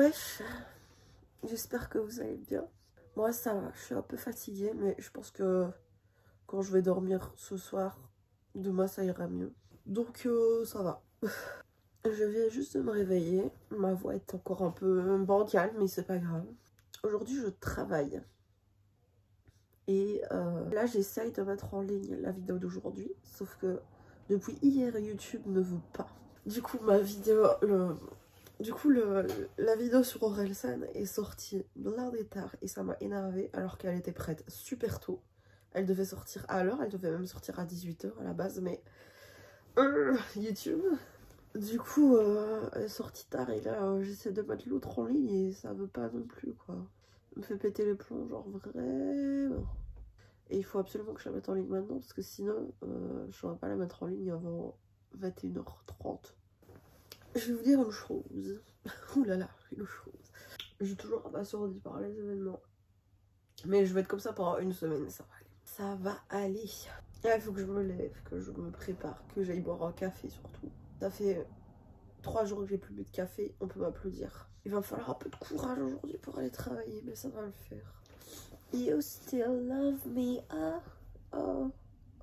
bref, j'espère que vous allez bien. Moi ça va, je suis un peu fatiguée, mais je pense que quand je vais dormir ce soir, demain ça ira mieux. Donc ça va. Je viens juste de me réveiller, ma voix est encore un peu bancale, mais c'est pas grave. Aujourd'hui je travaille. Et là j'essaye de mettre en ligne la vidéo d'aujourd'hui, sauf que depuis hier YouTube ne veut pas. Du coup ma vidéo, la vidéo sur Orelsan est sortie blindée tard et ça m'a énervée alors qu'elle était prête super tôt. Elle devait sortir à l'heure, elle devait même sortir à 18 h à la base, mais YouTube. Du coup elle est sortie tard et là j'essaie de mettre l'autre en ligne et ça veut pas non plus quoi. Me fait péter les plombs, genre vraiment. Et il faut absolument que je la mette en ligne maintenant parce que sinon je ne saurais pas la mettre en ligne avant 21 h 30. Je vais vous dire une chose. Ouh là là, une chose. Je suis toujours abasourdie par les événements. Mais je vais être comme ça pendant une semaine, ça va aller. Ça va aller. Là, il faut que je me lève, que je me prépare, que j'aille boire un café surtout. Ça fait 3 jours que j'ai plus bu de café, on peut m'applaudir. Il va me falloir un peu de courage aujourd'hui pour aller travailler, mais ça va le faire. You still love me, ah, oh,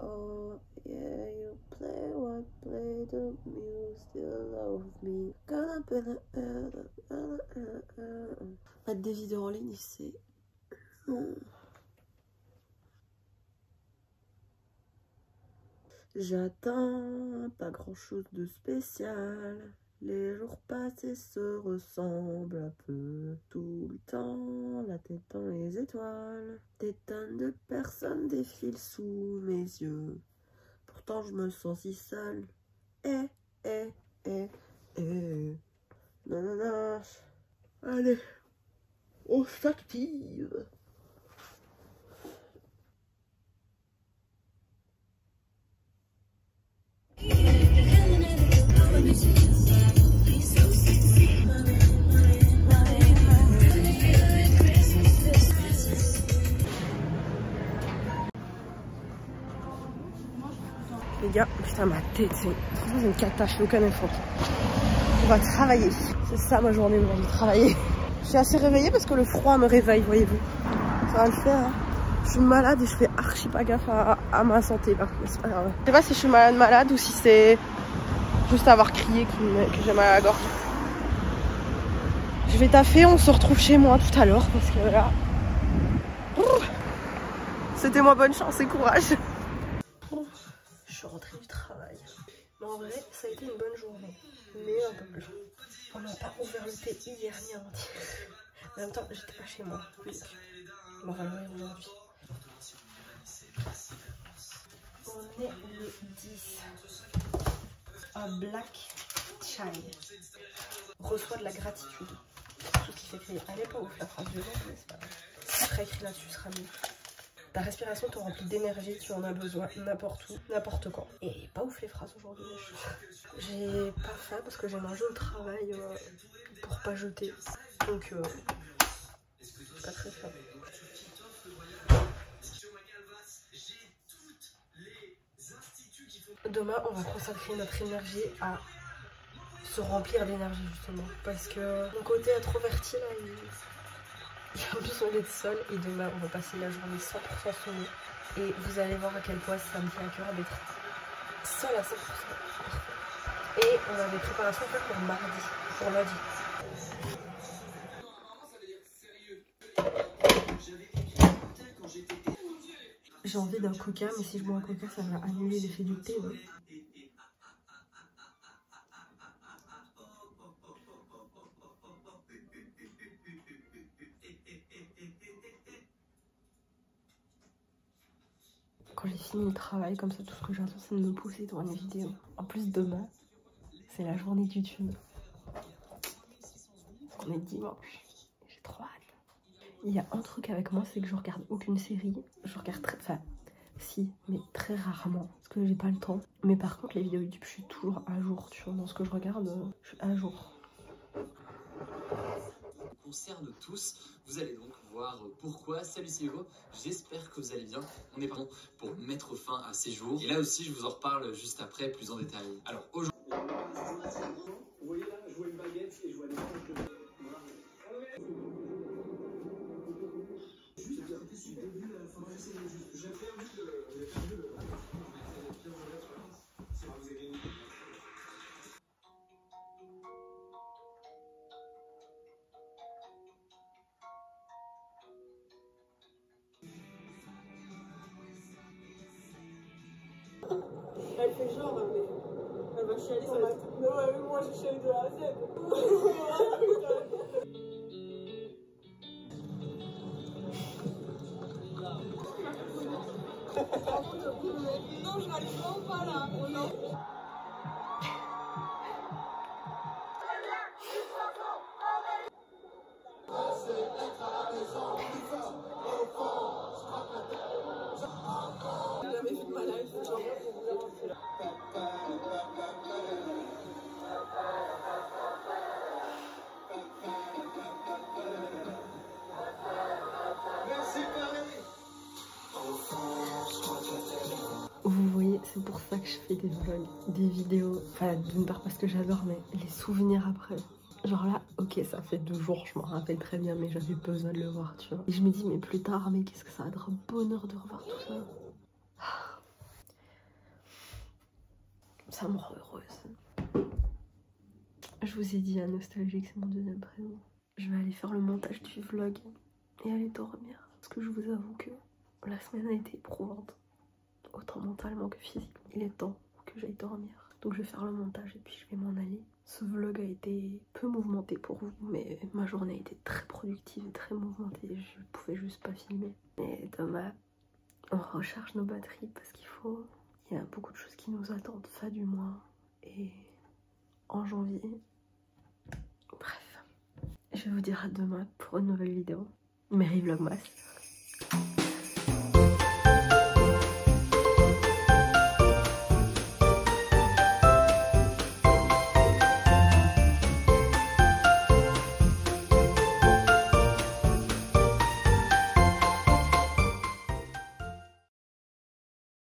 oh, yeah, you play what, play the you still love me. Mettre des vidéos en ligne, c'est long. J'attends pas grand chose de spécial. Les jours passés se ressemblent un peu tout le temps, la tête dans les étoiles. Des tonnes de personnes défilent sous mes yeux. Pourtant je me sens si seule. Eh, eh, eh, eh. Nanana. Allez, on s'active. Les gars, putain ma tête, c'est une cata, je suis aucun effort. On va travailler. C'est ça ma journée, on va travailler. Je suis assez réveillée parce que le froid me réveille, voyez-vous. Ça va le faire, hein. Je suis malade et je fais archi pas gaffe à ma santé là. Mais c'est pas grave. Je sais pas si je suis malade ou si c'est juste avoir crié que j'ai mal à la gorge. Je vais taffer, on se retrouve chez moi tout à l'heure parce que là... C'était moi, bonne chance et courage. Je suis rentrée du travail. Mais en vrai, ça a été une bonne journée. Mais un peu plus. On n'a pas ouvert le pays hier ni avant-hier. En même temps, j'étais pas chez moi. On va l'ouvrir aujourd'hui. On est le 10. Un black child reçoit de la gratitude. Tout ce qui fait crier. Allez pas ouf la phrase de mais c'est pas grave. Après écrit là-dessus, ce sera mieux. Ta respiration te remplit d'énergie, tu en as besoin n'importe où, n'importe quand. Et pas ouf les phrases aujourd'hui. J'ai pas faim parce que j'ai mangé au travail pour pas jeter. Donc j'ai pas très faim. Demain, on va consacrer notre énergie à se remplir d'énergie, justement. Parce que mon côté introverti, là, il a besoin d'être seul. Et demain, on va passer la journée 100 % seul. Et vous allez voir à quel point ça me tient à cœur d'être seul à 100 %. Et on a des préparations à faire pour mardi, pour lundi. J'ai envie d'un coca, mais si je bois un coca, ça va annuler l'effet du thé. Ouais. Quand j'ai fini le travail, comme ça, tout ce que j'attends, c'est de me pousser devant les vidéos. En plus, demain, c'est la journée du YouTube. On est dimanche. J'ai trop hâte. Il y a un truc avec moi, c'est que je regarde aucune série. Je regarde très... Enfin, si, mais très rarement. Parce que j'ai pas le temps. Mais par contre, les vidéos YouTube, je suis toujours à jour. Tu vois, dans ce que je regarde, je suis à jour. Concerne tous. Vous allez donc voir pourquoi. Salut, c'est Hugo. J'espère que vous allez bien. On est parti pour mettre fin à ces jours. Et là aussi, je vous en reparle juste après, plus en détail. Alors, aujourd'hui... Vous voyez là, je vois une baguette et je vois des manches de... Elle fait genre, mais elle va chialer sur la tête. Non, mais moi je chiale de la tête. Non, je n'arrive vraiment pas là. Vous voyez, c'est pour ça que je fais des vlogs, des vidéos. Enfin, d'une part parce que j'adore, mais les souvenirs après. Genre là, ok, ça fait 2 jours, je m'en rappelle très bien, mais j'avais besoin de le voir, tu vois. Et je me dis, mais plus tard, mais qu'est-ce que ça va être un bonheur de revoir tout ça. Ça me rend heureuse. Je vous ai dit, à nostalgique, c'est mon deuxième prénom. Je vais aller faire le montage du vlog et aller dormir. Parce que je vous avoue que la semaine a été éprouvante, autant mentalement que physiquement. Il est temps que j'aille dormir. Donc je vais faire le montage et puis je vais m'en aller. Ce vlog a été peu mouvementé pour vous, mais ma journée a été très productive et très mouvementée. Je pouvais juste pas filmer. Mais demain, on recharge nos batteries parce qu'il faut... Il y a beaucoup de choses qui nous attendent, ça du moins. Et en janvier... Bref. Je vais vous dire à demain pour une nouvelle vidéo. Merry Vlogmas.